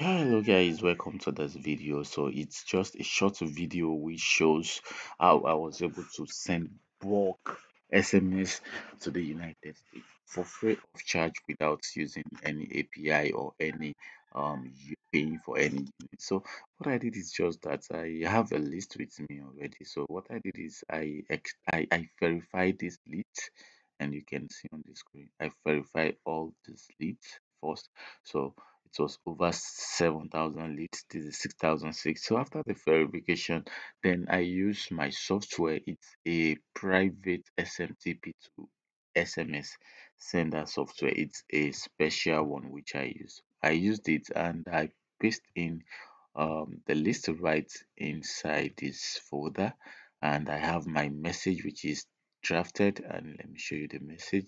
Hello guys, welcome to this video. So it's just a short video which shows how I was able to send bulk SMS to the United States for free of charge without using any API or any paying for any unit. So what I did is just that I have a list with me already. So what I did is I verified this list, and you can see on the screen I verify all these leads first. So it was over 7,000 leads. This is 6,006. So after the verification, then I use my software. It's a private SMTP to SMS sender software. It's a special one which I use. I used it and I paste in the list right inside this folder, and I have my message which is drafted. And let me show you the message.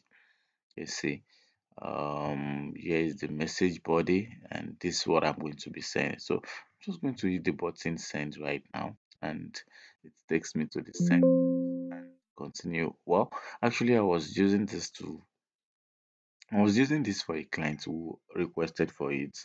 You see. Here is the message body, and this is what I'm going to be saying. So I'm just going to hit the button send right now, and it takes me to the send and continue. Well, actually I was using this for a client who requested for it.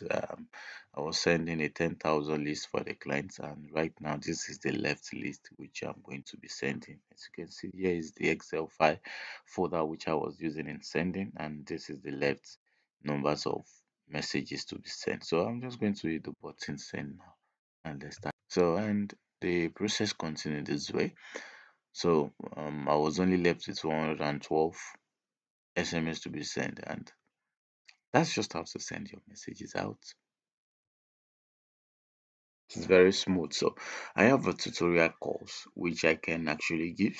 I was sending a 10,000 list for the clients, and right now this is the left list which I'm going to be sending. As you can see, here is the Excel file folder which I was using in sending, and this is the left numbers of messages to be sent. So I'm just going to hit the button send now, and let's start. So, and the process continued this way. So I was only left with 112 SMS to be sent, and that's just how to send your messages out. It's very smooth. So I have a tutorial course which I can actually give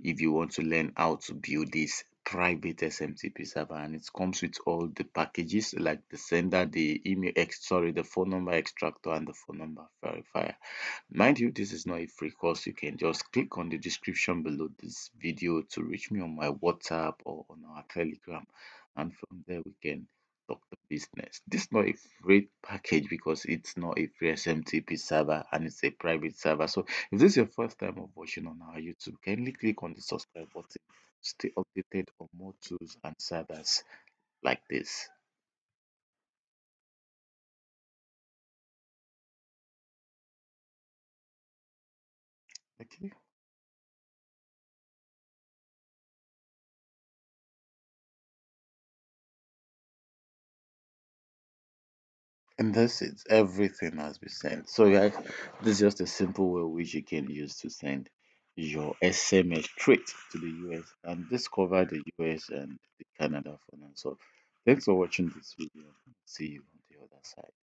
if you want to learn how to build this private SMTP server, and it comes with all the packages like the sender, the email, the phone number extractor, and the phone number verifier. Mind you, this is not a free course. You can just click on the description below this video to reach me on my WhatsApp or on our Telegram, and from there we can talk the business. This is not a free package because it's not a free SMTP server, and it's a private server. So if this is your first time of watching on our YouTube, kindly click on the subscribe button. Stay updated on more tools and servers like this. Okay. And that's it. Everything has been sent. So guys, this is just a simple way which you can use to send your SMS straight to the US and discover the US and the Canada for now. So thanks for watching this video. See you on the other side.